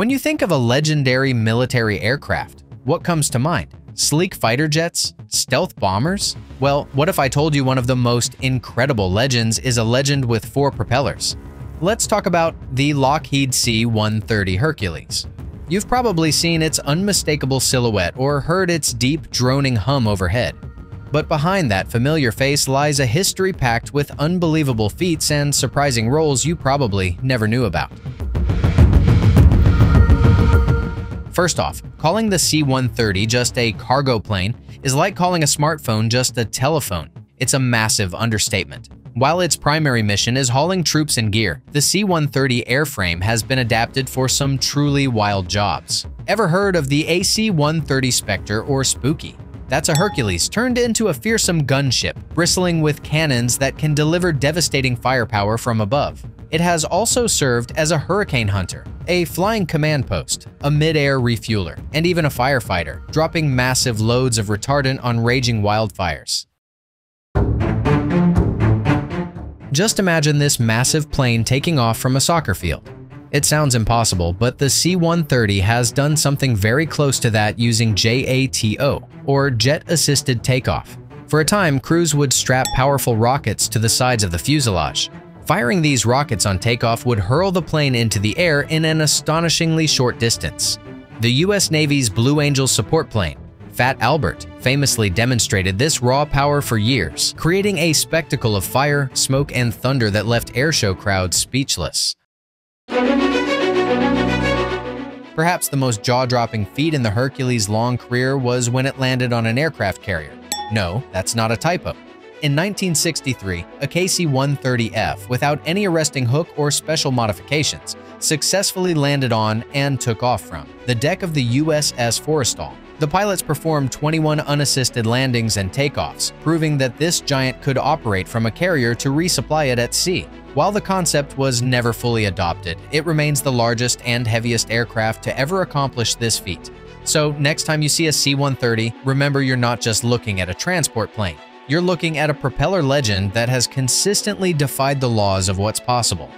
When you think of a legendary military aircraft, what comes to mind? Sleek fighter jets? Stealth bombers? Well, what if I told you one of the most incredible legends is a legend with four propellers? Let's talk about the Lockheed C-130 Hercules. You've probably seen its unmistakable silhouette or heard its deep, droning hum overhead. But behind that familiar face lies a history packed with unbelievable feats and surprising roles you probably never knew about. First off, calling the C-130 just a cargo plane is like calling a smartphone just a telephone. It's a massive understatement. While its primary mission is hauling troops and gear, the C-130 airframe has been adapted for some truly wild jobs. Ever heard of the AC-130 Spectre or Spooky? That's a Hercules turned into a fearsome gunship, bristling with cannons that can deliver devastating firepower from above. It has also served as a hurricane hunter, a flying command post, a mid-air refueler, and even a firefighter, dropping massive loads of retardant on raging wildfires. Just imagine this massive plane taking off from a soccer field. It sounds impossible, but the C-130 has done something very close to that using JATO, or Jet-Assisted Takeoff. For a time, crews would strap powerful rockets to the sides of the fuselage. Firing these rockets on takeoff would hurl the plane into the air in an astonishingly short distance. The US Navy's Blue Angels support plane, Fat Albert, famously demonstrated this raw power for years, creating a spectacle of fire, smoke, and thunder that left airshow crowds speechless. Perhaps the most jaw-dropping feat in the Hercules' long career was when it landed on an aircraft carrier. No, that's not a typo. In 1963, a KC-130F, without any arresting hook or special modifications, successfully landed on and took off from the deck of the USS Forrestal. The pilots performed 21 unassisted landings and takeoffs, proving that this giant could operate from a carrier to resupply it at sea. While the concept was never fully adopted, it remains the largest and heaviest aircraft to ever accomplish this feat. So next time you see a C-130, remember you're not just looking at a transport plane. You're looking at a propeller legend that has consistently defied the laws of what's possible.